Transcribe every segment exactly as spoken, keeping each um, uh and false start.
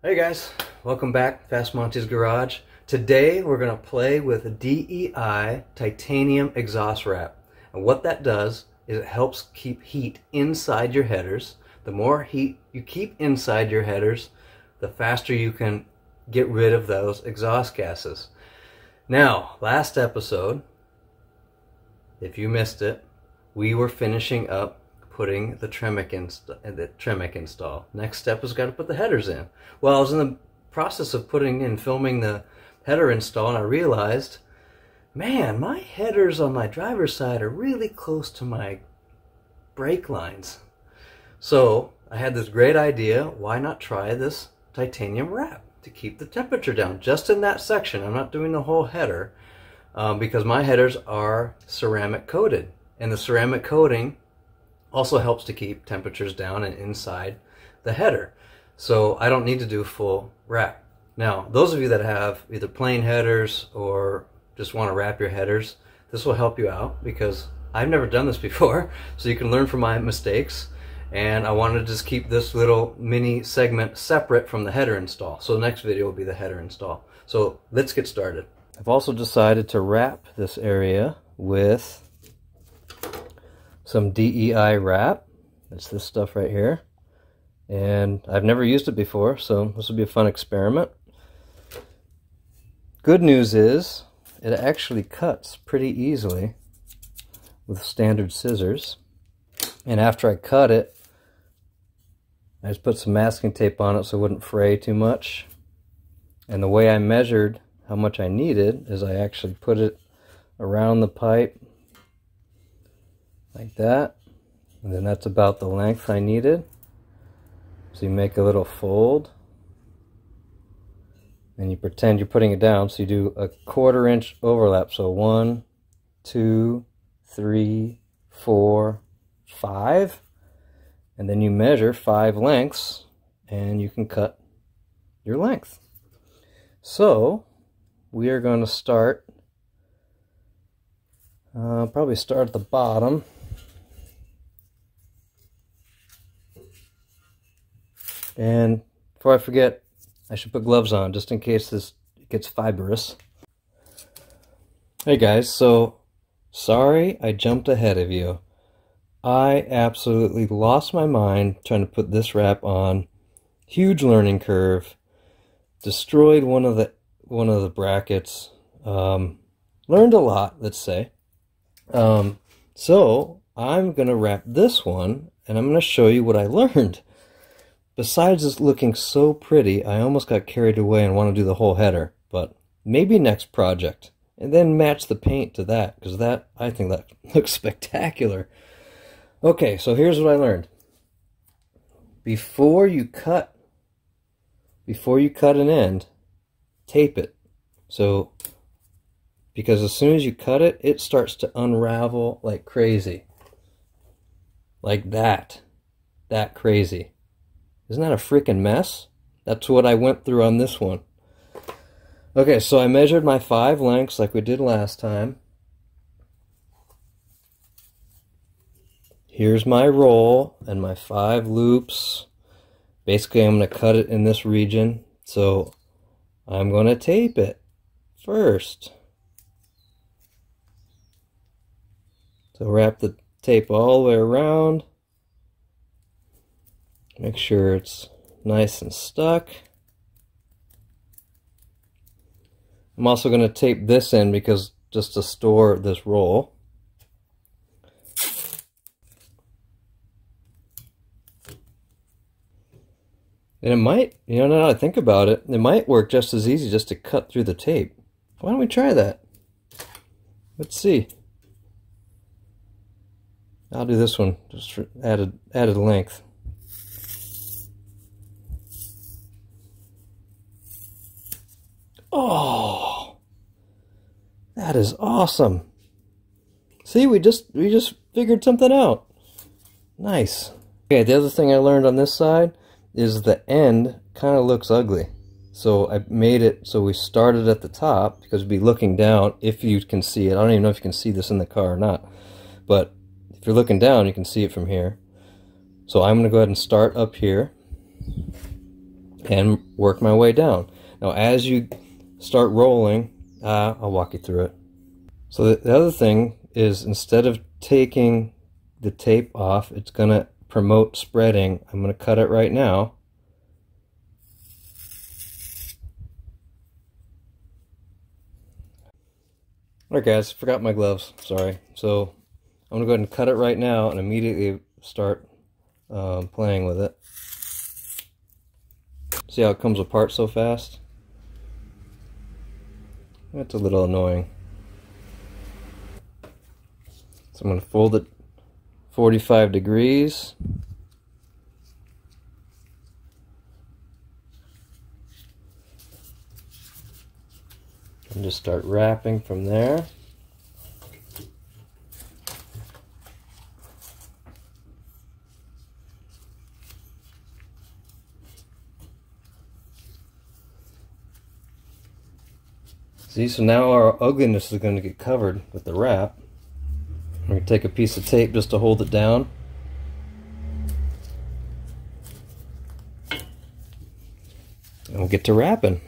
Hey guys, welcome back, Fast Monty's Garage. Today we're going to play with a D E I titanium exhaust wrap. And what that does is it helps keep heat inside your headers. The more heat you keep inside your headers, the faster you can get rid of those exhaust gases. Now, last episode, if you missed it, we were finishing up putting the Tremec, inst the Tremec install. Next step is got to put the headers in. Well, I was in the process of putting in, filming the header install, and I realized, man, my headers on my driver's side are really close to my brake lines. So I had this great idea, why not try this titanium wrap to keep the temperature down just in that section? I'm not doing the whole header um, because my headers are ceramic coated, and the ceramic coating also helps to keep temperatures down and inside the header. So I don't need to do full wrap. Now, those of you that have either plain headers or just want to wrap your headers, this will help you out because I've never done this before. So you can learn from my mistakes. And I wanted to just keep this little mini segment separate from the header install. So the next video will be the header install. So let's get started. I've also decided to wrap this area with some D E I wrap. It's this stuff right here, and I've never used it before, so this will be a fun experiment. Good news is it actually cuts pretty easily with standard scissors, and after I cut it, I just put some masking tape on it so it wouldn't fray too much. And the way I measured how much I needed is I actually put it around the pipe like that, and then that's about the length I needed. So you make a little fold and you pretend you're putting it down, so you do a quarter inch overlap, so one, two, three, four, five, and then you measure five lengths and you can cut your length. So we are going to start uh, probably start at the bottom. And before I forget, I should put gloves on just in case this gets fibrous. Hey guys, so sorry I jumped ahead of you. I absolutely lost my mind trying to put this wrap on. Huge learning curve. Destroyed one of the one of the brackets. Um, learned a lot, let's say. Um, so I'm gonna wrap this one, and I'm gonna show you what I learned. Besides this looking so pretty, I almost got carried away and want to do the whole header, but maybe next project. And then match the paint to that, because that, I think that looks spectacular. Okay, so here's what I learned. Before you cut, before you cut an end, tape it. So, because as soon as you cut it, it starts to unravel like crazy. Like that. That crazy. Isn't that a freaking mess? That's what I went through on this one. Okay, so I measured my five lengths like we did last time. Here's my roll and my five loops. Basically, I'm going to cut it in this region. So I'm going to tape it first. So wrap the tape all the way around. Make sure it's nice and stuck. I'm also going to tape this in because just to store this roll. And it might, you know, now that I think about it, it might work just as easy just to cut through the tape. Why don't we try that? Let's see. I'll do this one just for added, added length. Oh, that is awesome. See, we just we just figured something out. Nice. Okay, the other thing I learned on this side is the end kind of looks ugly. So I made it so we started at the top because we'd be looking down if you can see it. I don't even know if you can see this in the car or not. But if you're looking down, you can see it from here. So I'm going to go ahead and start up here. and work my way down. Now, as you start rolling, uh, I'll walk you through it. So the, the other thing is, instead of taking the tape off, it's going to promote spreading. I'm going to cut it right now. Alright guys, forgot my gloves, sorry. So I'm going to go ahead and cut it right now and immediately start um, playing with it. See how it comes apart so fast? That's a little annoying. So I'm going to fold it forty-five degrees. And just start wrapping from there. See, so now our ugliness is going to get covered with the wrap. I'm going to take a piece of tape just to hold it down. And we'll get to wrapping.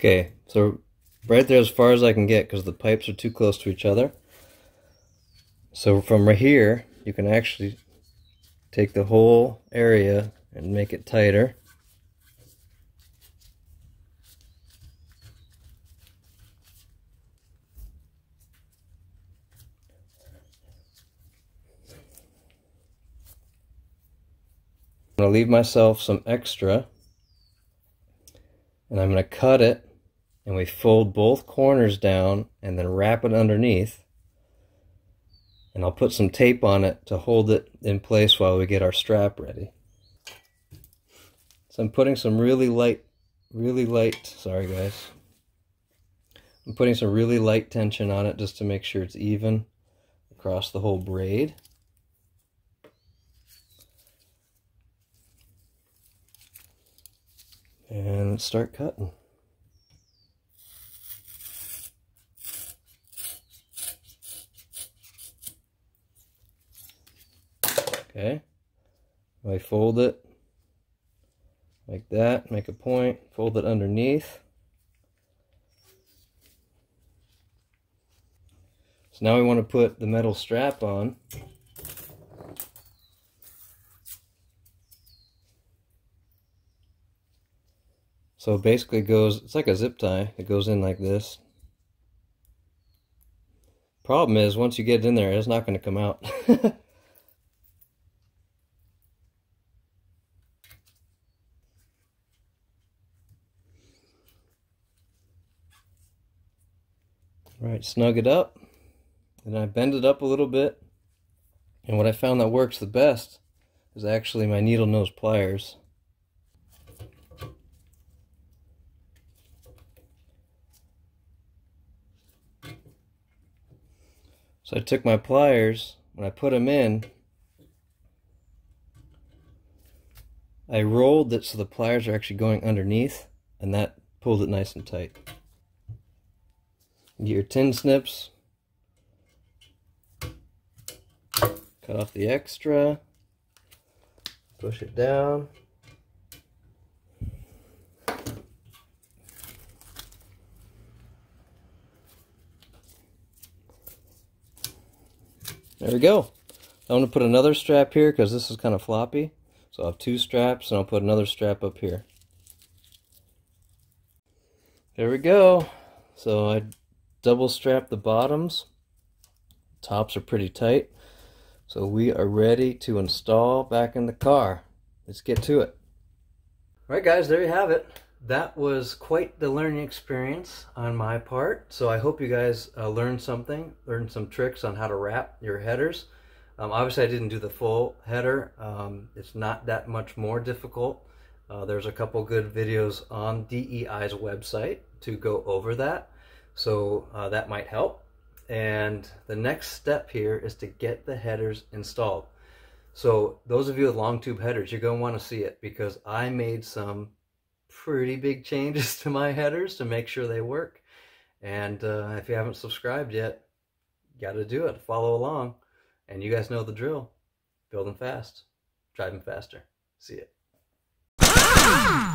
Okay, so right there as far as I can get because the pipes are too close to each other. So from right here, you can actually take the whole area and make it tighter. I'm going to leave myself some extra, and I'm going to cut it. And we fold both corners down and then wrap it underneath. And I'll put some tape on it to hold it in place while we get our strap ready. So I'm putting some really light, really light, sorry guys. I'm putting some really light tension on it just to make sure it's even across the whole braid. And let's start cutting. Okay, I fold it like that, make a point, fold it underneath. So now we want to put the metal strap on. So it basically goes, it's like a zip tie, it goes in like this. Problem is, once you get it in there, it's not going to come out. Alright, snug it up, and I bend it up a little bit, and what I found that works the best is actually my needle nose pliers. So I took my pliers, when I put them in, I rolled it so the pliers are actually going underneath, and that pulled it nice and tight. Get your tin snips, cut off the extra, push it down. There we go. I'm going to put another strap here because this is kind of floppy. So I'll have two straps and I'll put another strap up here. There we go. So I double strap the bottoms, tops are pretty tight, so we are ready to install back in the car. Let's get to it. Alright guys, there you have it. That was quite the learning experience on my part, so I hope you guys uh, learned something, learned some tricks on how to wrap your headers. Um, obviously I didn't do the full header, um, it's not that much more difficult. Uh, there's a couple good videos on D E I's website to go over that. So uh, that might help. And the next step here is to get the headers installed. So those of you with long tube headers, you're going to want to see it because I made some pretty big changes to my headers to make sure they work. And uh, if you haven't subscribed yet, you got to do it. Follow along. And you guys know the drill. Build them fast. Drive them faster. See ya.